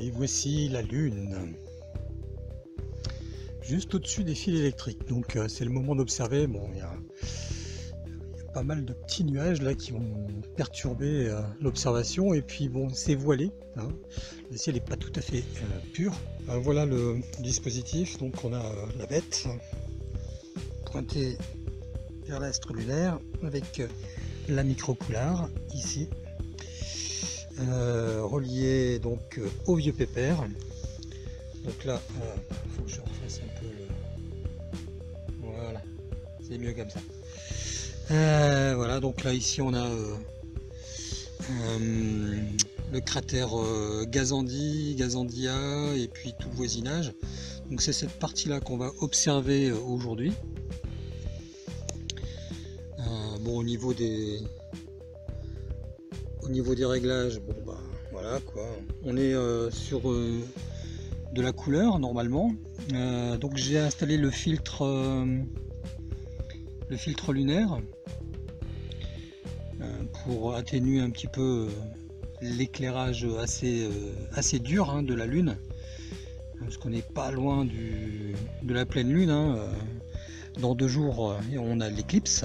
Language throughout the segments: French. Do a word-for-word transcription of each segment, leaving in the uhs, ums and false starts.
Et voici la Lune, juste au-dessus des fils électriques. Donc euh, c'est le moment d'observer. Bon, il y a pas mal de petits nuages là qui vont perturber euh, l'observation, et puis bon, c'est voilé, hein. Le ciel n'est pas tout à fait euh, pur. Euh, voilà le dispositif. Donc on a euh, la bête pointée vers l'astre lunaire avec euh, la micro-poulard ici, euh, reliée donc euh, au vieux pépère. Donc là euh, faut que je refasse un peu le... voilà, c'est mieux comme ça. Euh, voilà, donc là ici on a euh, euh, le cratère euh, Gassendi, Gassendia, et puis tout le voisinage. Donc c'est cette partie là qu'on va observer euh, aujourd'hui. Euh, bon, au niveau des au niveau des réglages, bon bah voilà quoi, on est euh, sur euh, de la couleur normalement. Euh, donc j'ai installé le filtre euh, le filtre lunaire pour atténuer un petit peu l'éclairage assez, assez dur hein, de la Lune, parce qu'on n'est pas loin du, de la pleine Lune, hein. Dans deux jours on a l'éclipse.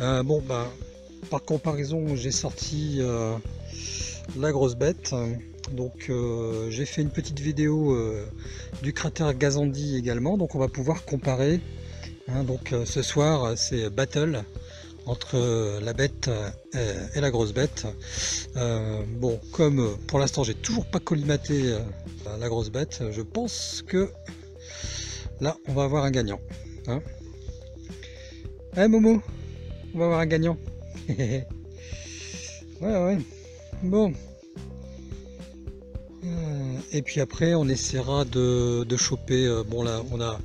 Euh, bon ben, par comparaison, j'ai sorti euh, la grosse bête. Donc euh, j'ai fait une petite vidéo euh, du cratère Gassendi également, donc on va pouvoir comparer. Hein, donc euh, ce soir c'est battle entre euh, la bête euh, et la grosse bête. Euh, bon, comme euh, pour l'instant j'ai toujours pas collimaté euh, la grosse bête, je pense que là on va avoir un gagnant. Hein, hein Momo, on va avoir un gagnant. Ouais ouais. Bon. Euh, et puis après on essaiera de, de choper. Euh, bon là on a...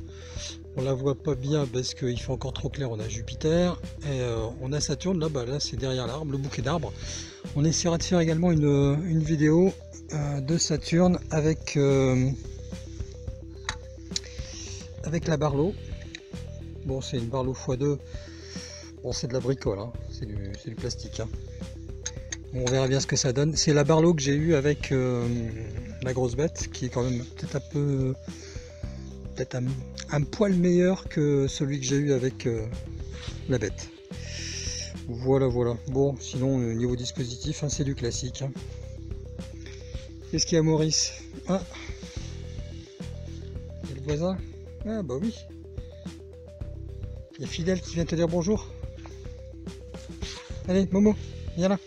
on la voit pas bien parce qu'il fait encore trop clair. On a Jupiter et euh, on a Saturne là, bah, là c'est derrière l'arbre, le bouquet d'arbres. On essaiera de faire également une, une vidéo euh, de Saturne avec euh, avec la Barlow. Bon, c'est une Barlow fois deux. Bon, c'est de la bricole, hein. C'est du, c'est du plastique, hein. On verra bien ce que ça donne. C'est la Barlow que j'ai eu avec euh, la grosse bête, qui est quand même peut-être un peu... peut-être un, un poil meilleur que celui que j'ai eu avec euh, la bête. Voilà, voilà. Bon, sinon, euh, niveau dispositif, hein, c'est du classique, hein. Qu'est-ce qu'il y a, Maurice? Ah, il y a le voisin. Ah, bah oui. Il y a Fidèle qui vient te dire bonjour. Allez, Momo, viens là.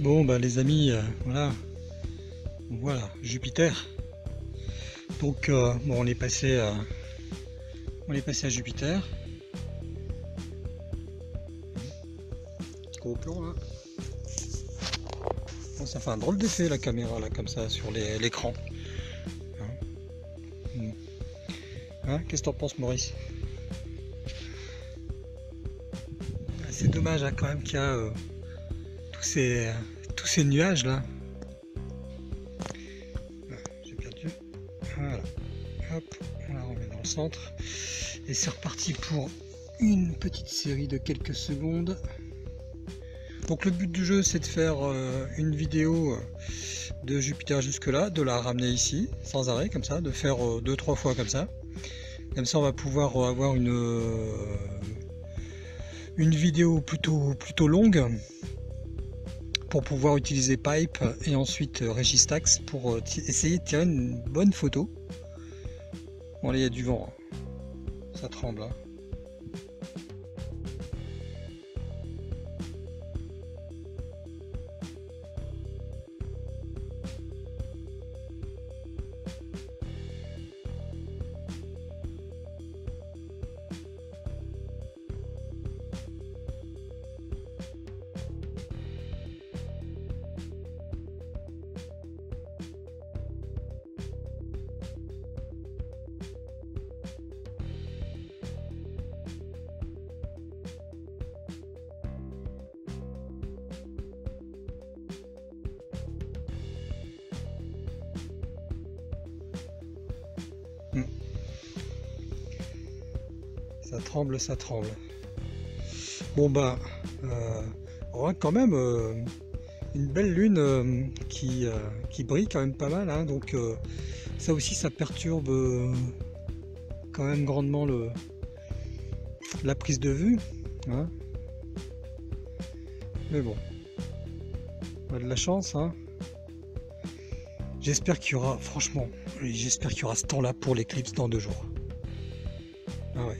Bon ben les amis, euh, voilà, voilà Jupiter. Donc euh, bon, on est passé, euh, on est passé à Jupiter. Gros plan là. Bon, ça fait un drôle d'effet la caméra là comme ça sur l'écran. Hein, hein, qu'est-ce que t'en penses, Maurice? C'est dommage hein, quand même qu'il y a euh, tous ces, tous ces nuages là. Ah, j'ai perdu. Voilà. Hop, on la remet dans le centre. Et c'est reparti pour une petite série de quelques secondes. Donc le but du jeu, c'est de faire euh, une vidéo de Jupiter jusque-là, de la ramener ici, sans arrêt, comme ça, de faire euh, deux, trois fois comme ça. Comme ça, on va pouvoir euh, avoir une, euh, une vidéo plutôt, plutôt longue, pour pouvoir utiliser Pipe et ensuite Registax pour essayer de tirer une bonne photo. Bon, là il y a du vent, ça tremble, hein. Ça tremble, ça tremble. Bon bah, euh, on voit quand même euh, une belle lune euh, qui, euh, qui brille quand même pas mal, hein, donc euh, ça aussi ça perturbe euh, quand même grandement le, la prise de vue, hein. Mais bon, on a de la chance, hein. J'espère qu'il y aura, franchement, j'espère qu'il y aura ce temps-là pour l'éclipse dans deux jours. Ah ouais.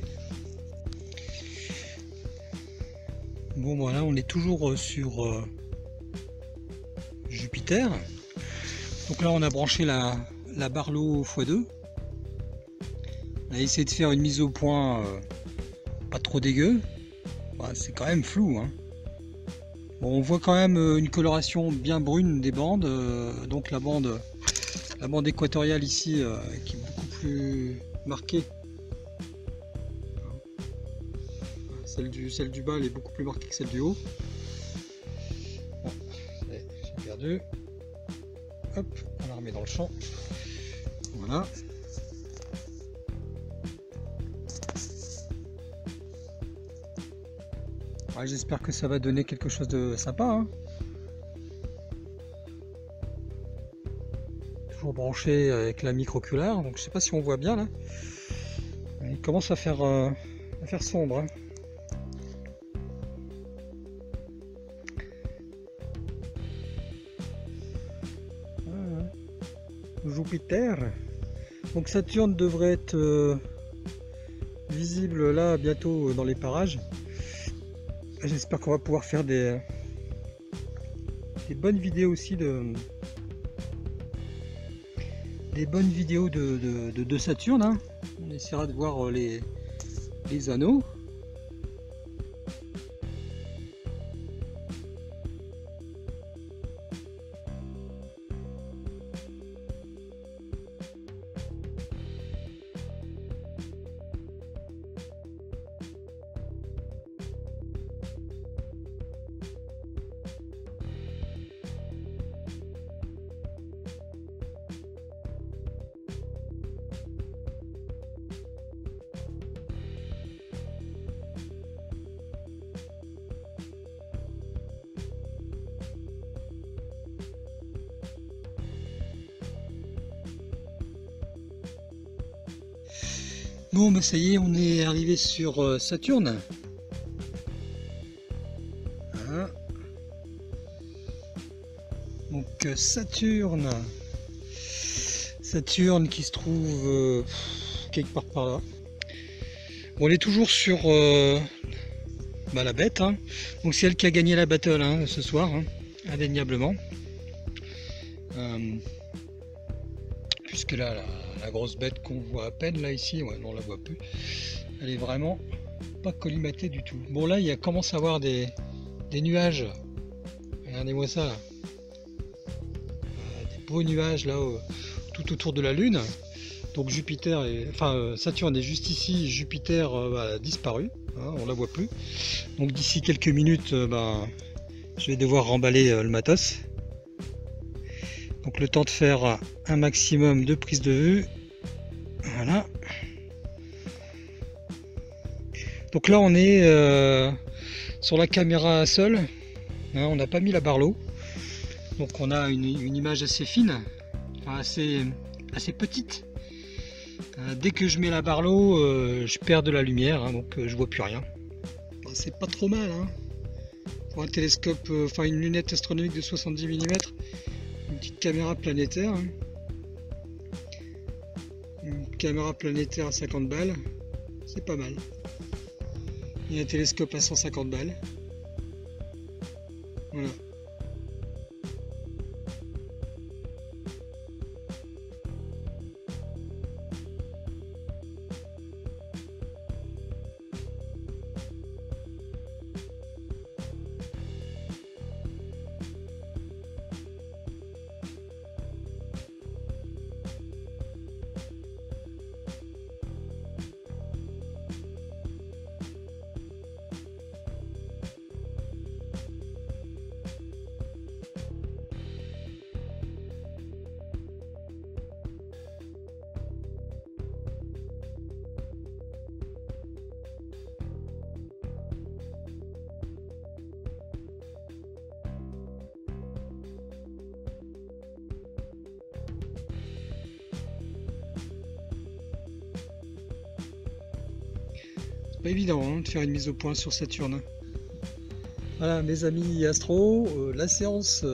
Bon voilà, on est toujours sur euh, Jupiter. Donc là on a branché la, la Barlow fois deux. On a essayé de faire une mise au point euh, pas trop dégueu. Bah, c'est quand même flou, hein. Bon, on voit quand même une coloration bien brune des bandes, euh, donc la bande, la bande équatoriale ici euh, qui est beaucoup plus marquée. Celle du, celle du bas elle est beaucoup plus marquée que celle du haut. Bon, j'ai perdu. Hop, on la remet dans le champ. Voilà. Ouais, j'espère que ça va donner quelque chose de sympa, hein. Toujours branché avec la micro-oculaire, donc je sais pas si on voit bien là. Il commence à faire, euh, à faire sombre, hein. Ah, Jupiter. Donc Saturne devrait être euh, visible là bientôt dans les parages. J'espère qu'on va pouvoir faire des, des bonnes vidéos aussi de des bonnes vidéos de, de, de, de Saturne, hein. On essaiera de voir les, les anneaux. Bon bah ça y est, on est arrivé sur Saturne. Voilà. Donc Saturne. Saturne qui se trouve euh, quelque part par là. Bon, on est toujours sur euh, bah, la bête, hein. Donc c'est elle qui a gagné la battle, hein, ce soir, hein, indéniablement. Euh, puisque là... là la grosse bête qu'on voit à peine là ici, ouais, non, on la voit plus, elle est vraiment pas collimatée du tout. Bon là il commence à avoir des, des nuages, regardez-moi ça là. Des beaux nuages là tout autour de la lune, donc Jupiter, et, enfin Saturne est juste ici, Jupiter bah, a disparu, hein, on la voit plus, donc d'ici quelques minutes bah, je vais devoir remballer euh, le matos. Donc le temps de faire un maximum de prises de vue. Voilà. Donc là on est euh, sur la caméra seule. Hein, on n'a pas mis la Barlow. Donc on a une, une image assez fine, enfin assez, assez petite. Euh, dès que je mets la Barlow, euh, je perds de la lumière, hein, donc euh, je vois plus rien. Bon, c'est pas trop mal, hein. Pour un télescope, enfin euh, une lunette astronomique de soixante-dix millimètres. Petite caméra planétaire, une caméra planétaire à cinquante balles, c'est pas mal, et un télescope à cent cinquante balles, voilà. Pas évident hein, de faire une mise au point sur Saturne. Voilà mes amis astro, euh, la séance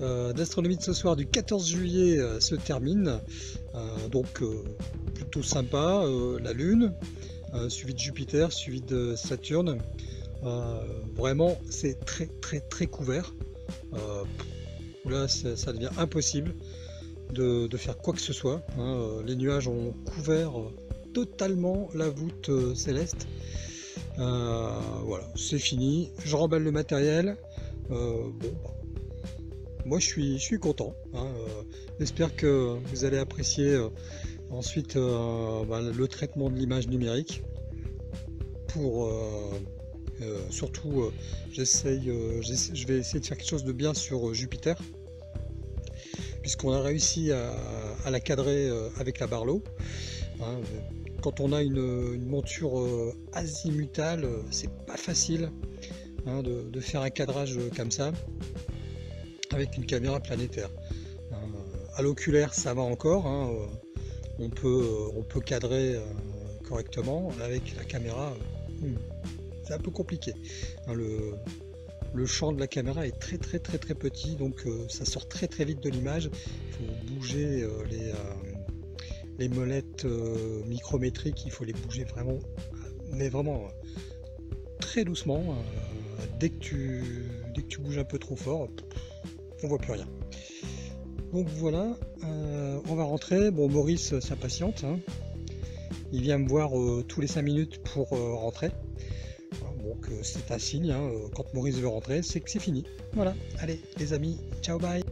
euh, d'astronomie de ce soir du quatorze juillet euh, se termine. Euh, donc euh, plutôt sympa, euh, la Lune, euh, suivi de Jupiter, suivi de Saturne. Euh, vraiment c'est très très très couvert. Euh, là ça, ça devient impossible de, de faire quoi que ce soit. Hein. Euh, les nuages ont couvert euh, totalement la voûte euh, céleste. Euh, voilà, c'est fini, je remballe le matériel. Euh, bon, bah, moi je suis, je suis content. Hein. Euh, j'espère que vous allez apprécier euh, ensuite euh, bah, le traitement de l'image numérique. Pour euh, euh, surtout, euh, j'essaye, euh, je vais essayer de faire quelque chose de bien sur euh, Jupiter, puisqu'on a réussi à, à la cadrer euh, avec la Barlow. Hein, euh, Quand on a une, une monture euh, azimutale, euh, c'est pas facile hein, de, de faire un cadrage euh, comme ça avec une caméra planétaire. Euh, à l'oculaire, ça va encore, hein, euh, on peut euh, on peut cadrer euh, correctement. Avec la caméra, euh, c'est un peu compliqué. Hein, le, le champ de la caméra est très très très très petit, donc euh, ça sort très très vite de l'image. Il faut bouger euh, les euh, les molettes euh, micrométriques, il faut les bouger vraiment, mais vraiment euh, très doucement. Euh, dès que tu dès que tu bouges un peu trop fort, on voit plus rien. Donc voilà, euh, on va rentrer. Bon, Maurice s'impatiente, hein. Il vient me voir euh, tous les cinq minutes pour euh, rentrer. Donc euh, c'est un signe, hein, quand Maurice veut rentrer, c'est que c'est fini. Voilà, allez les amis, ciao, bye.